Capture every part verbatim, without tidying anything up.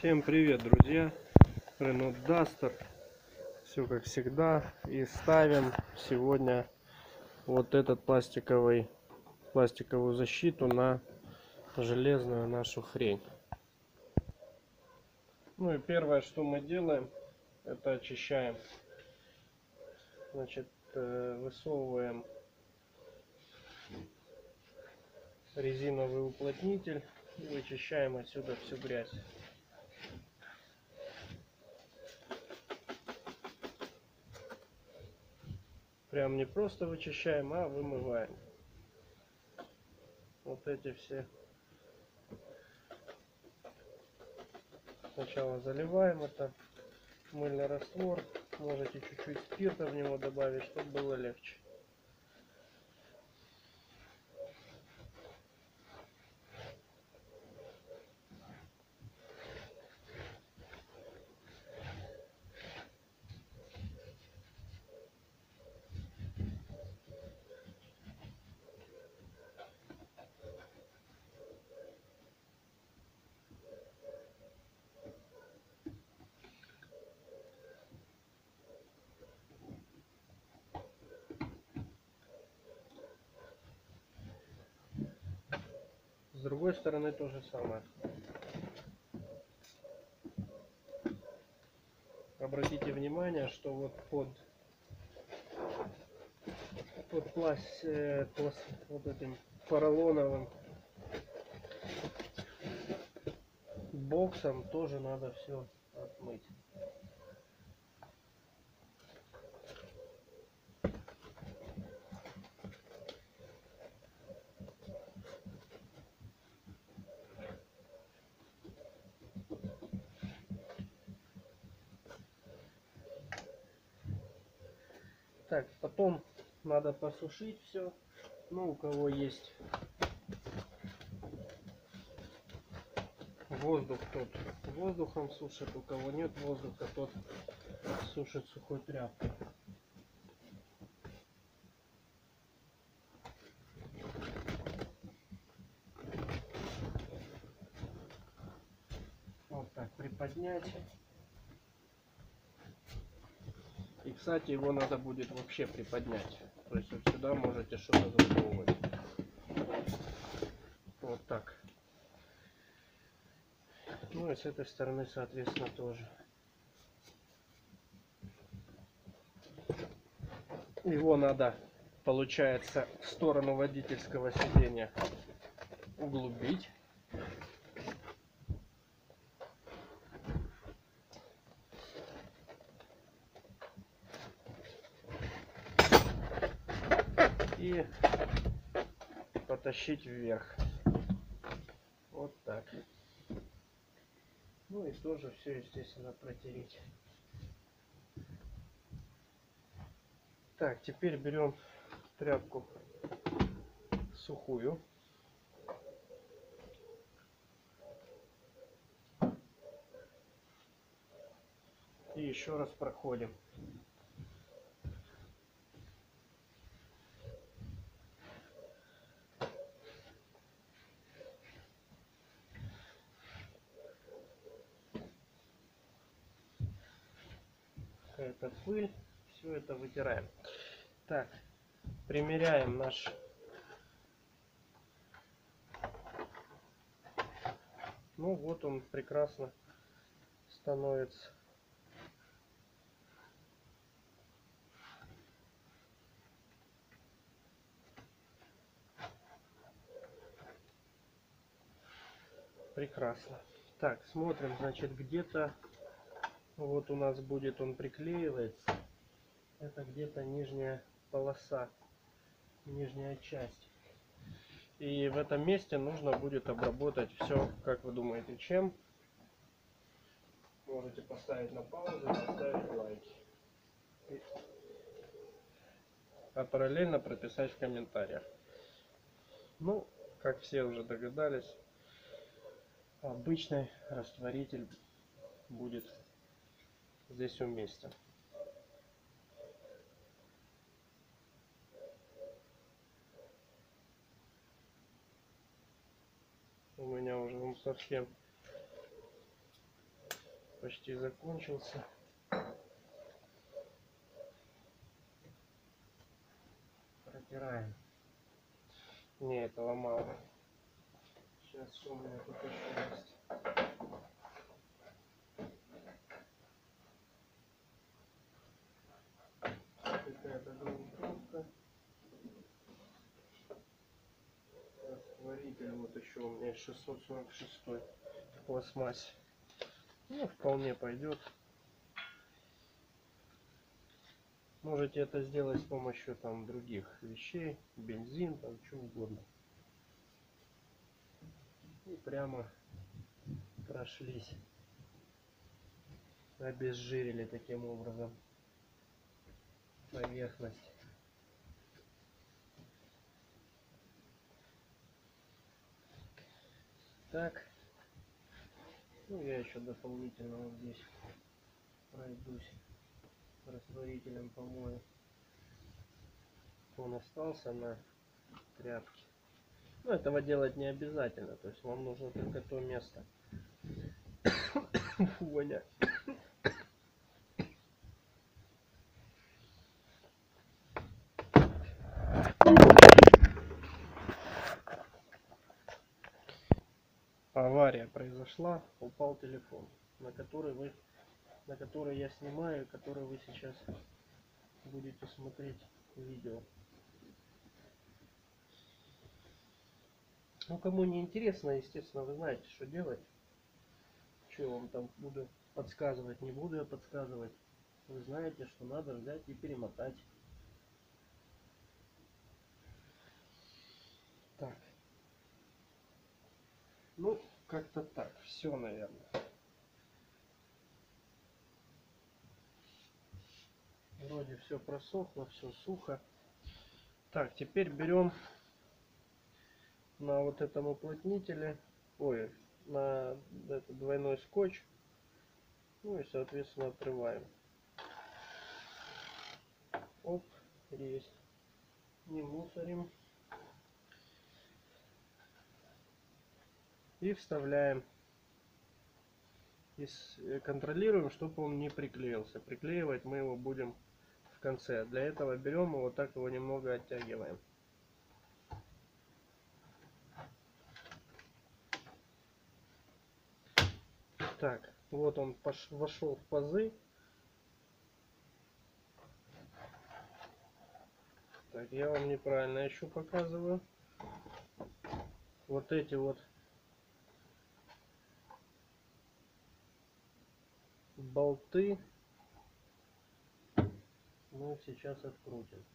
Всем привет, друзья! Renault Duster. Все как всегда. И ставим сегодня вот этот пластиковый пластиковую защиту на железную нашу хрень. Ну и первое, что мы делаем, это очищаем. Значит, высовываем резиновый уплотнитель и вычищаем отсюда всю грязь. Прям не просто вычищаем, а вымываем. Вот эти все. Сначала заливаем это мыльный раствор. Можете чуть-чуть спирта в него добавить, чтобы было легче. С другой стороны то же самое. Обратите внимание, что вот под, под пласт, э, пласт, вот этим поролоновым боксом тоже надо все отмыть. Так, потом надо посушить все. Ну, у кого есть воздух, тот воздухом сушит, у кого нет воздуха, тот сушит сухой тряпкой. Вот так приподнять. И, кстати, его надо будет вообще приподнять. То есть вот сюда можете что-то засовывать. Вот так. Ну и с этой стороны, соответственно, тоже. Его надо, получается, в сторону водительского сиденья углубить. И потащить вверх. Вот так. Ну и тоже все, естественно, протереть. Так, теперь берем тряпку сухую. И еще раз проходим. Это пыль, все это вытираем. Так, примеряем наш ну вот он прекрасно становится. Прекрасно. Так, смотрим, значит, где-то вот у нас будет, он приклеивается. Это где-то нижняя полоса, нижняя часть. И в этом месте нужно будет обработать все, как вы думаете, чем? Можете поставить на паузу, поставить лайки. А параллельно прописать в комментариях. Ну, как все уже догадались, обычный растворитель будет здесь уместим. У меня уже он совсем почти закончился. Протираем. Мне этого мало. Сейчас что у меня тут еще есть. Какая-то грунтовка. Растворитель вот еще у меня шестьсот сорок шесть пластмасс. Ну, вполне пойдет. Можете это сделать с помощью там других вещей, бензин, там что угодно. И прямо прошлись, обезжирили таким образом поверхность. Так, ну я еще дополнительно вот здесь пройдусь, растворителем помою. Он остался на тряпке. Но этого делать не обязательно, то есть вам нужно только то место. Воня. Авария произошла, упал телефон, на который вы, на который я снимаю, который вы сейчас будете смотреть видео. Ну, кому не интересно, естественно, вы знаете, что делать. Что я вам там буду подсказывать, не буду я подсказывать. Вы знаете, что надо взять и перемотать. Так. Ну, как-то так. Все, наверное. Вроде все просохло, все сухо. Так, теперь берем... на вот этом уплотнителе, ой, на этот двойной скотч, ну и соответственно отрываем. Оп, есть. Не мусорим. И вставляем. И контролируем, чтобы он не приклеился. Приклеивать мы его будем в конце. Для этого берем и вот так его немного оттягиваем. Так, вот он пош... вошел в пазы. Так, я вам неправильно еще показываю. Вот эти вот болты мы сейчас открутим.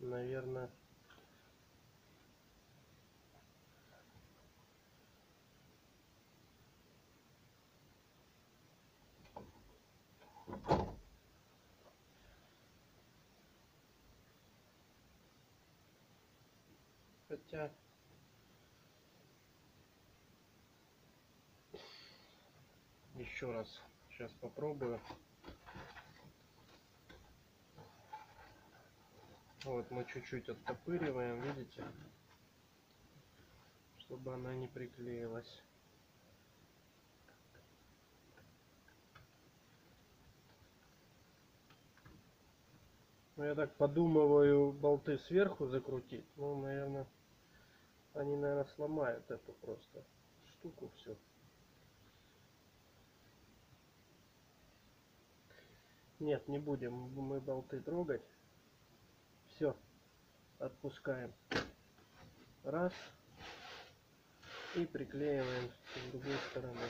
Наверное, хотя еще раз сейчас попробую. Вот мы чуть-чуть оттопыриваем, видите, чтобы она не приклеилась. Ну, я так подумываю, болты сверху закрутить. Ну, наверное, они, наверное, сломают эту просто штуку всю. Нет, не будем мы болты трогать. Все, отпускаем. Раз. И приклеиваем с другой стороны.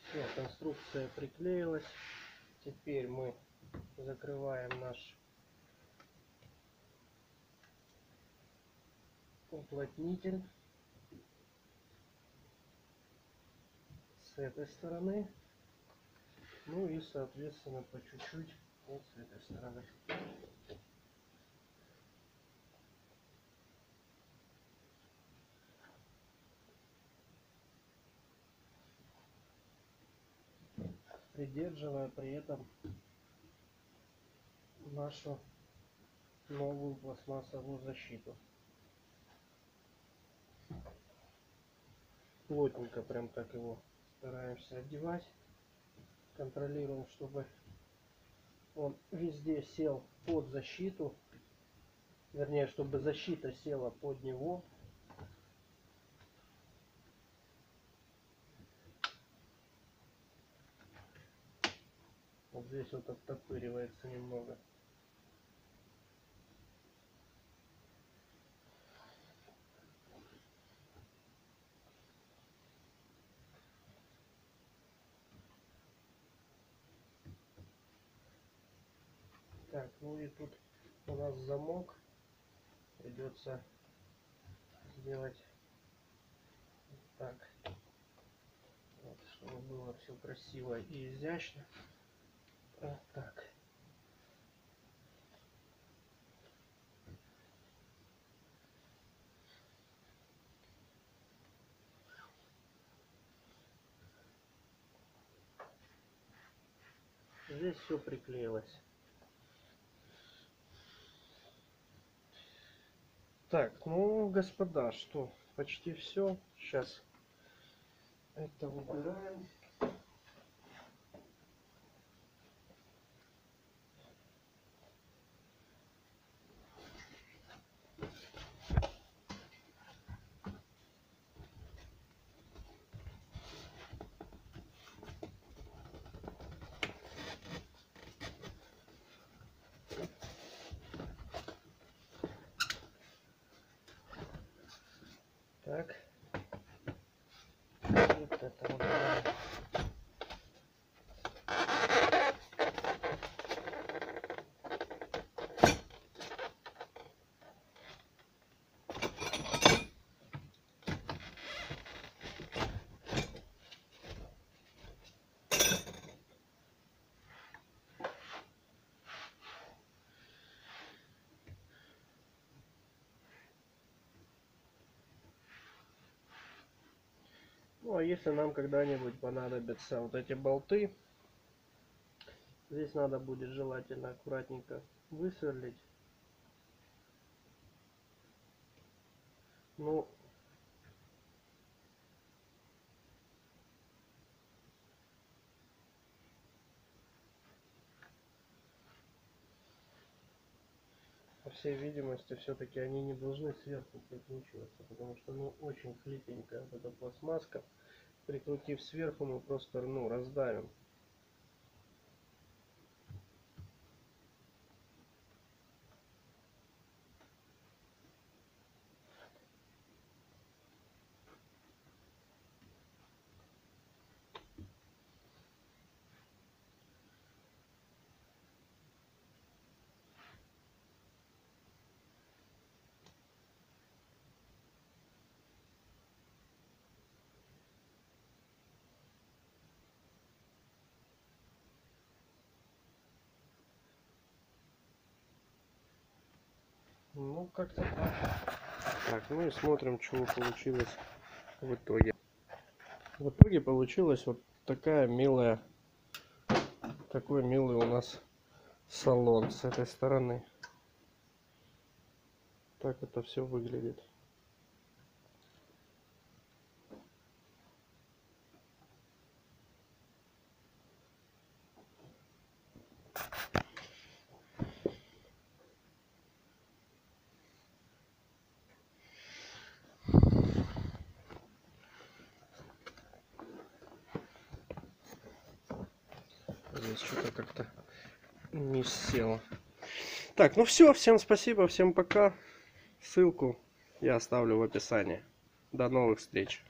Все, конструкция приклеилась. Теперь мы закрываем наш уплотнитель с этой стороны. Ну и, соответственно, по чуть-чуть вот с этой стороны. придерживая при этом нашу новую пластмассовую защиту. Плотненько прям так его стараемся одевать, контролируем, чтобы он везде сел под защиту, вернее, чтобы защита села под него. Вот здесь вот оттопыривается немного. Так, ну и тут у нас замок. Придется сделать так, вот, чтобы было все красиво и изящно. Вот так. Здесь все приклеилось. Так, ну, господа, что, почти все. Сейчас это убираем. Так, вот это вот. Ну, а если нам когда-нибудь понадобятся вот эти болты, здесь надо будет желательно аккуратненько высверлить. Ну, по всей видимости, все-таки они не должны сверху прикручиваться, потому что, ну, очень хлипенькая вот эта пластмасска. Прикрутив сверху, мы просто, ну, раздавим. Ну, как-то так. Так, ну и смотрим, чего получилось в итоге. В итоге получилась вот такая милая, такой милый у нас салон с этой стороны. Так это все выглядит. Что-то как-то не село. Так, ну все, всем спасибо, всем пока. Ссылку я оставлю в описании. До новых встреч.